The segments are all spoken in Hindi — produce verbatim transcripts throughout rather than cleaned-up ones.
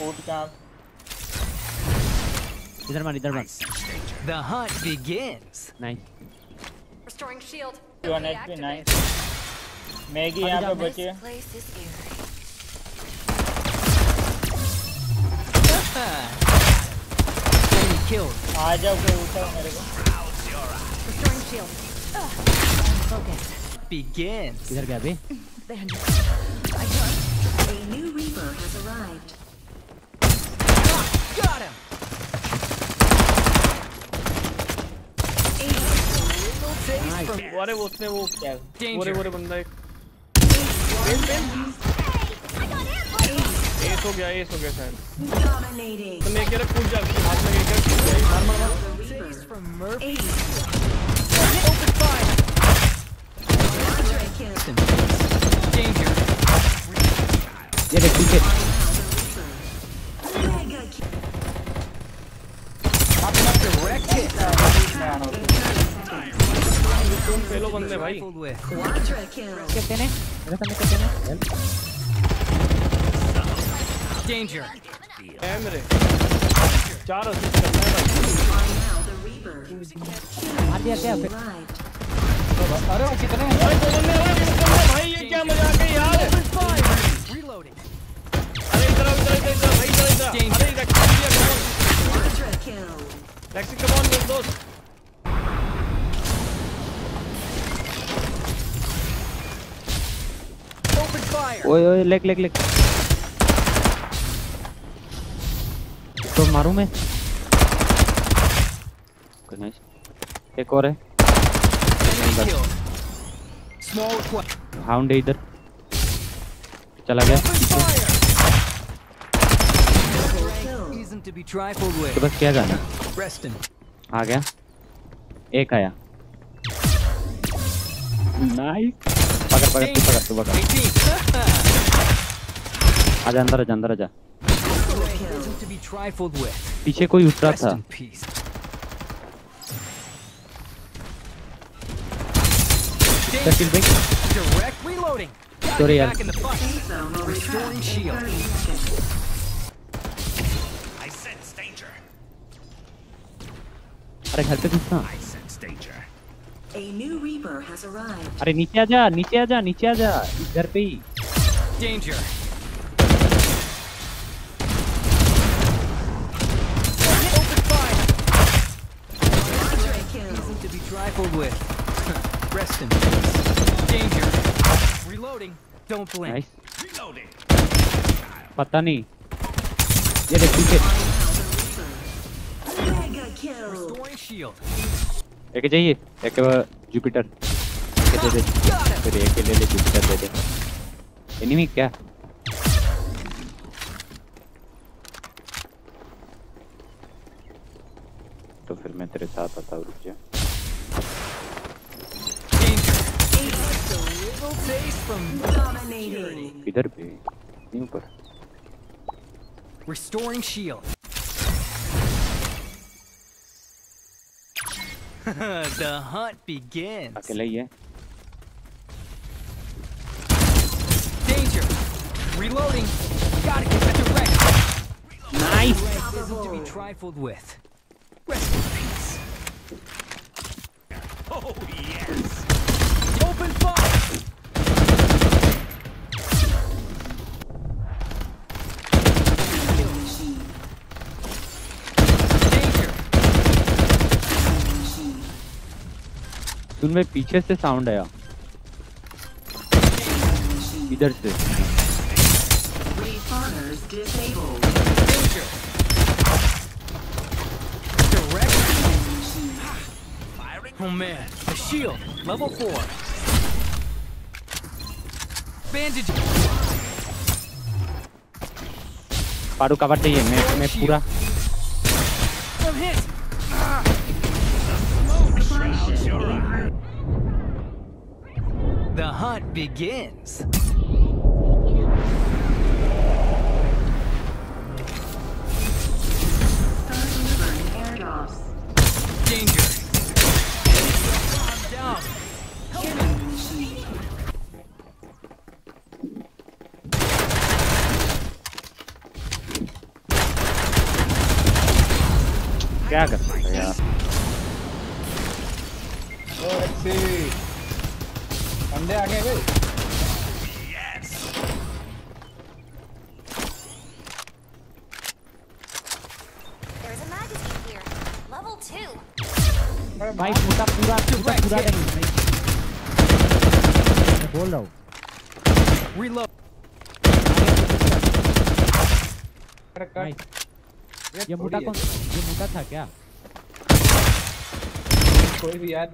कूद का इधर मार इधर मार the hunt begins nice restoring shield one hp nice मैगी यहां पे बची है killed आ जाओ कोई उठाओ मेरे को restoring shield focus begins इधर क्या बे A new Reaper has arrived. Got him. What a उसने वो क्या? वो वो बंदा एक. Ace हो गया, ace हो गया शायद. तो मैं कह रहा कूद जा, हाथ में लेकर कूद जा. मार मार. Open fire. Danger. Get it, get it. Popping up the wreck kit. तुम पहले बंदे भाई. कितने हैं? कितने कितने हैं? Danger. Emre. चार और सिक्स करना है. आते आते आते. अरे वो कितने हैं? भाई दो बंदे हैं भाई ये क्या मजाक है यार? Reloading. अरे इधर इधर इधर इधर भाई इधर इधर अरे इधर किल किया करो. Lexi come on मेरे दोस्त. Open fire. ओए ओए लेक लेक लेक. तो मारूं मैं. Nice. एक और है. Small. Hound है इधर. चला गया तो बस क्या जाना आ गया एक आया नाइस पकड़ पकड़ तू पकड़ तू पकड़ आजा अंदर आजा अंदर आजा पीछे कोई उतरा था Sorry, यार. अरे घर पे घुसना. अरे नीचे आजा नीचे आजा नीचे आजा घर पे ही. Danger. Reloading. Don't blink. Nice. Reloading. पता नहीं. ये देख पीछे. एक चाहिए. एक जुपिटर. एक दे दे. फिर एक ले ले जुपिटर दे दे. एनिमी क्या? तो फिर मैं तेरे साथ आता हूँ रुक जा. इधर पे नहीं ऊपर restoring shield the hunt begins अकेला ही है danger reloading got to get the wreck nice isn't to be trifled with rest in peace oh yes open fire उनमें पीछे से साउंड आया इधर से oh man the shield level four bandage पारू कवर चाहिए मैं मैं पूरा The hunt begins. Danger. Down. क्या कर सकते हैं यार। अंडे आ गए भाई। भाई पूरा पूरा पूरा बोल रहा हूँ। ये मोटा कौन? ये मोटा था क्या? कोई भी यार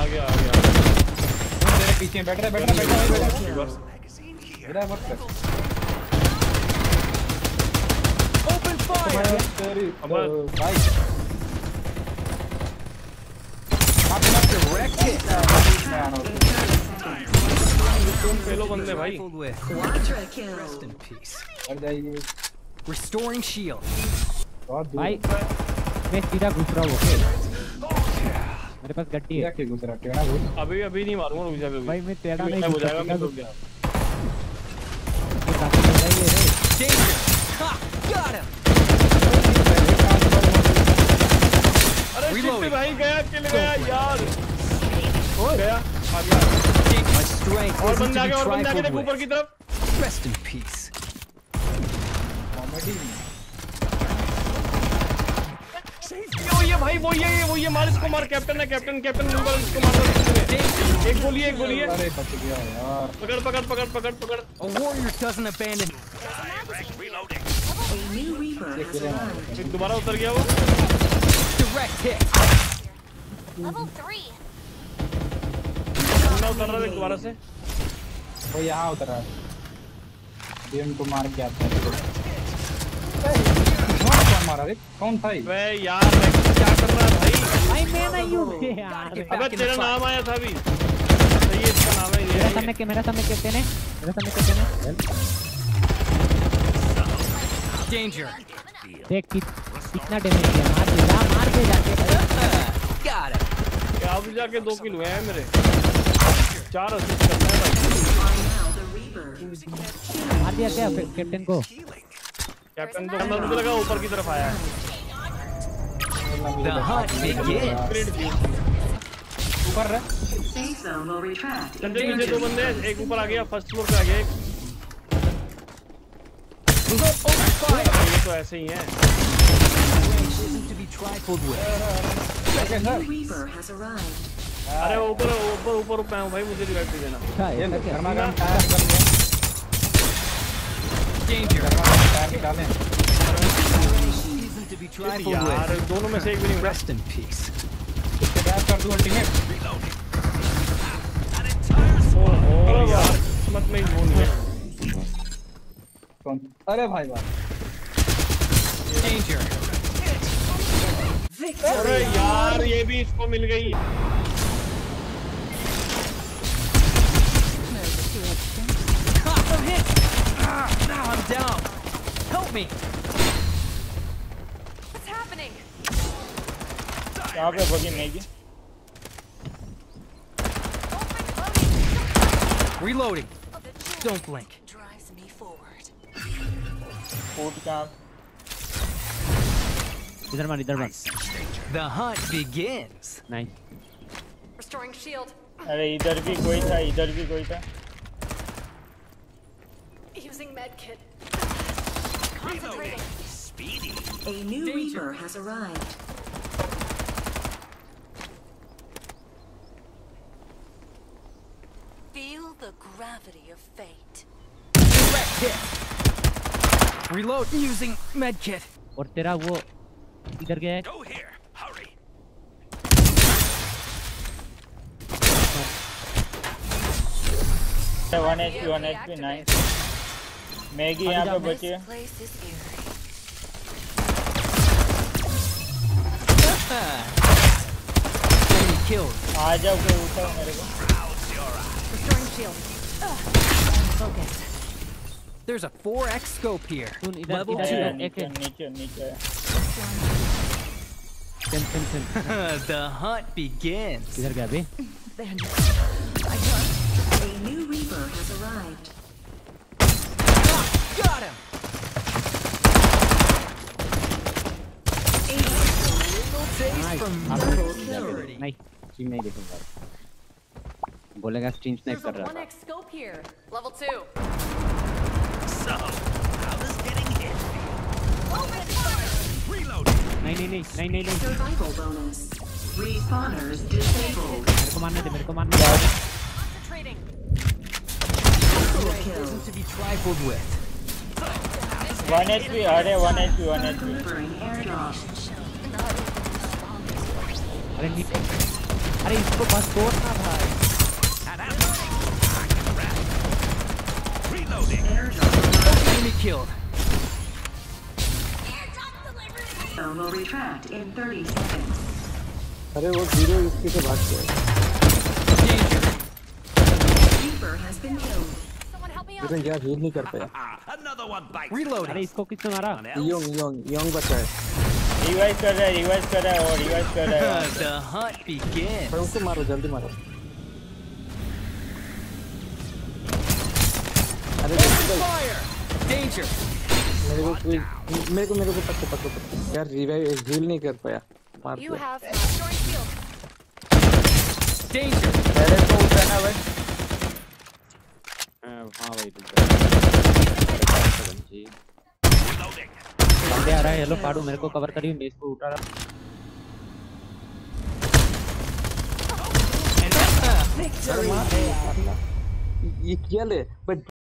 आ गया आ गया मेरे पीछे बैठ रहा बैठ रहा बैठ रहा मेरा मत कर ओपन फायर अमर भाई आप मत डायरेक्ट हिट तुम फेलो बंदे भाई रेस्ट इन पीस और जाइए रिस्टोरिंग शील्ड भाई मैं सीधा घुस रहा हूं। मेरे पास गड्डी है क्या गुजरा टेढ़ा बोल अभी अभी नहीं मारूंगा रुक जा भाई मैं टेढ़ा नहीं हो जाएगा मैं रुक गया अरे रीलोड भाई गया किल गया यार हो गया आ गया और बंदा आगे और बंदा आगे देखो ऊपर की तरफ रेस्ट इन पीस कॉमेडी वो ये भाई वो ये वो ये मार इसको मार कैप्टन है कैप्टन कैप्टन नंबर इसको मार एक गोली एक गोली अरे बच गया यार पकड़ पकड़ पकड़ पकड़ पकड़ वॉरियर डजंट अबैंडन रीलोडिंग दोबारा उतर गया वो डायरेक्ट हिट लेवल तीन उतर रहा है दोबारा से वो यहां उतर रहा है डीएम को मार के आता है मारा रे कौन था ये बे यार मैं क्या कर रहा भाई भाई मैं नहीं हूं यार अबे तेरा नाम आया था अभी सही है इसका नाम है मेरा सामने के मेरा सामने कहते ने मेरा सामने कहते ने डेंजर देख कितना डैमेज किया मार दे मार दे जाके क्या रे क्या अब जाके दो किल हुए हैं मेरे चार असिस्ट करना है भाई मार दिया क्या कैप्टन को कैप्टन तो मुझे लगा ऊपर की तरफ आया है ऊपर चलते नीचे दो बंदे एक ऊपर आ गया फर्स्ट फ्लोर पे आ गया एक ये तो ऐसे ही है अरे ऊपर ऊपर ऊपर पे हूँ भाई मुझे रिवाइव दे देना यार दोनों में से एक भी रेस्ट इन पीस कर दूं अल्टीमेट ओह यार किस्मत में वो नहीं है अरे भाई भाई अरे यार ये भी इसको मिल गई Now I'm down. Help me. What's happening? Aapne bagi nahi ki. Reloading. Don't blink. Drives me forward. Port ka. Idhar man, idhar man. The hunt begins. Nice. Restoring shield. Arey idhar bhi koi tha, idhar bhi koi tha. Using med kit. Concentrating. Speedy. A new Reaper has arrived. Feel the gravity of fate. Direct hit. Reload using med kit. Aur tera wo idhar gaya hai. Go here. Hurry. one H P, one H P, nice. मैगी यहाँ पे बची है आ जाओ कोई उठाओ मेरे को There's a four X scope here level two नीचे नीचे The hunt begins इधर क्या भी A new Reaper has arrived Got him. भाई स्ट्रीम नहीं देखूंगा, बोलेगा स्ट्रीम स्नाइप कर रहा है। नहीं नहीं नहीं नहीं नहीं मेरे को मारने दे, मेरे को मारने दे। one H P, अरे one H P, one H P. अरे नीचे, अरे इसको बस तोड़ना भाई। Reloading. Enemy killed. Will retract in thirty seconds. अरे वो जीरो इसकी तो बात है। Keeper has been killed. लेकिन यार हील नहीं कर पाया। Reload। अरे इसको किसने मारा? Young, young, young बचा है। Revive कर रहा है, revive कर रहा है और revive कर रहा है। The hunt begins। पर उसे मारो, जल्दी मारो। अरे danger। मेरे को मेरे को मेरे को पत्ते पत्ते पत्ते। यार revive हील नहीं कर पाया। मार दिया। Danger। पहले तो उठाना भाई। हाँ भाई जी बंदे आ रहा है। हेलो पाडू मेरे को कवर करियो, मेज को उठा रहा। ये क्या ले बट